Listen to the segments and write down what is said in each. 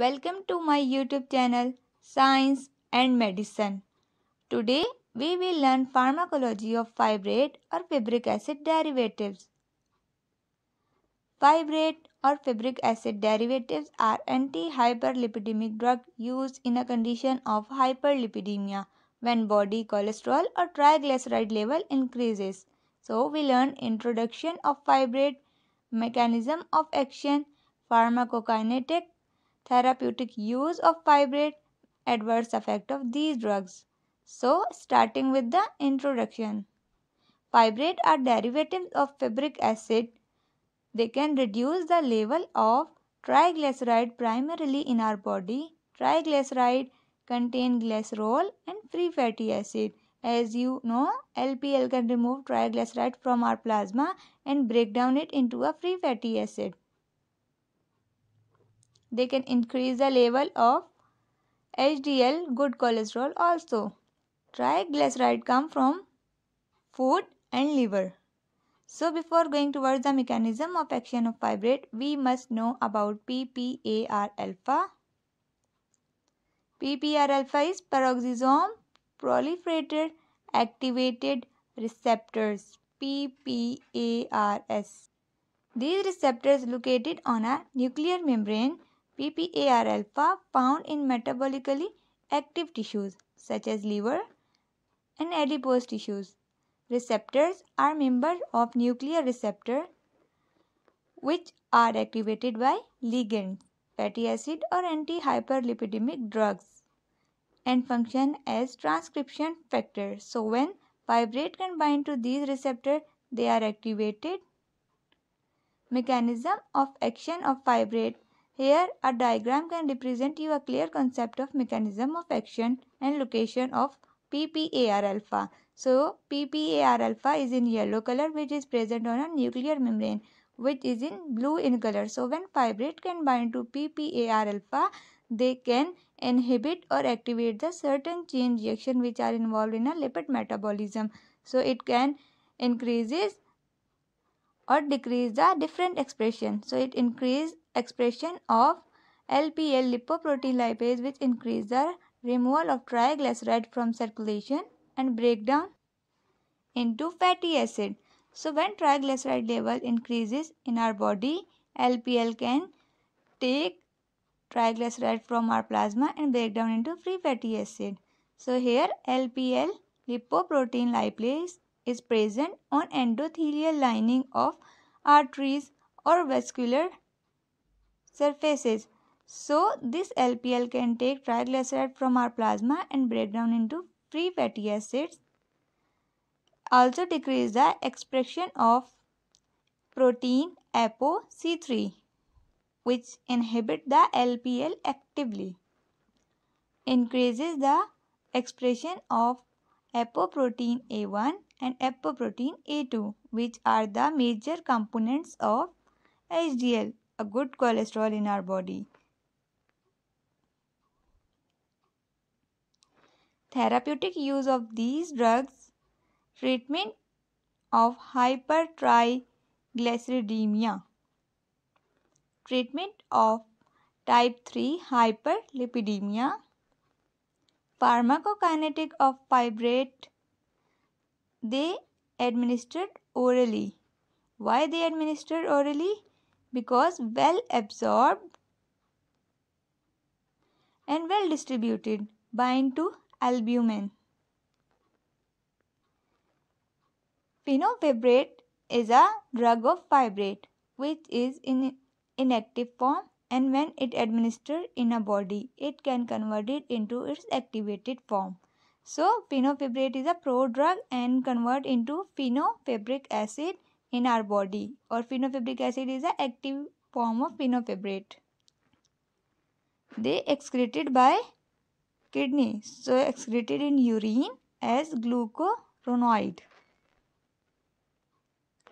Welcome to my YouTube channel Science and Medicine. Today we will learn pharmacology of fibrate or fibric acid derivatives. Fibrate or fibric acid derivatives are anti-hyperlipidemic drug used in a condition of hyperlipidemia when body cholesterol or triglyceride level increases. So we learn introduction of fibrate, mechanism of action, pharmacokinetic, therapeutic use of fibrate, adverse effect of these drugs. So, starting with the introduction. Fibrate are derivatives of fibric acid. They can reduce the level of triglyceride primarily in our body. Triglyceride contain glycerol and free fatty acid. As you know, LPL can remove triglyceride from our plasma and break down it into a free fatty acid. They can increase the level of HDL, good cholesterol also. Triglyceride come from food and liver. So before going towards the mechanism of action of fibrate, we must know about PPAR alpha. PPAR alpha is peroxisome proliferated activated receptors, PPARs. These receptors located on a nuclear membrane. PPAR alpha found in metabolically active tissues such as liver and adipose tissues. Receptors are members of nuclear receptor which are activated by ligands, fatty acid or anti-hyperlipidemic drugs, and function as transcription factor. So when fibrate can bind to these receptors, they are activated. Mechanism of action of fibrate. Here a diagram can represent you a clear concept of mechanism of action and location of PPAR alpha. So PPAR alpha is in yellow color, which is present on a nuclear membrane, which is in blue in color. So when fibrate can bind to PPAR alpha, they can inhibit or activate the certain chain reaction which are involved in a lipid metabolism. So it can increases or decrease the different expression. So it increase expression of LPL, lipoprotein lipase, which increase the removal of triglyceride from circulation and breakdown into fatty acid. So when triglyceride level increases in our body, LPL can take triglyceride from our plasma and break down into free fatty acid. So here LPL, lipoprotein lipase, is present on endothelial lining of arteries or vascular surfaces. So this LPL can take triglyceride from our plasma and break down into free fatty acids. Also decrease the expression of protein ApoC3, which inhibit the LPL actively. Increases the expression of apoprotein A1 and apoprotein A2, which are the major components of HDL, a good cholesterol in our body. Therapeutic use of these drugs, treatment of hypertriglyceridemia, treatment of type 3 hyperlipidemia, pharmacokinetic of fibrate. They administered orally. Why they administered orally? Because well absorbed and well distributed, bind to albumin. Fenofibrate is a drug of fibrate which is in inactive form, and when it administered in a body, it can convert it into its activated form. So fenofibrate is a prodrug and convert into phenofibric acid in our body, or phenofibric acid is an active form of fenofibrate. They excreted by kidney, so excreted in urine as glucuronoid.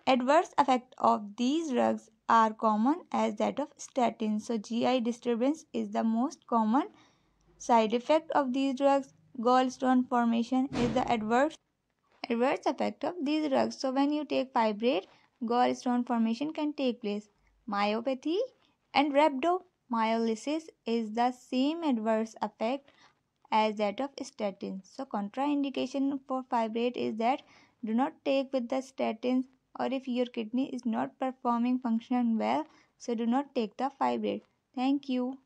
Adverse effect of these drugs are common as that of statins. So GI disturbance is the most common side effect of these drugs. Gallstone formation is the adverse effect of these drugs. So when you take fibrate, gallstone formation can take place. Myopathy and myolysis is the same adverse effect as that of statins. So contraindication for fibrate is that do not take with the statins, or if your kidney is not performing function well, so do not take the fibrate. Thank you.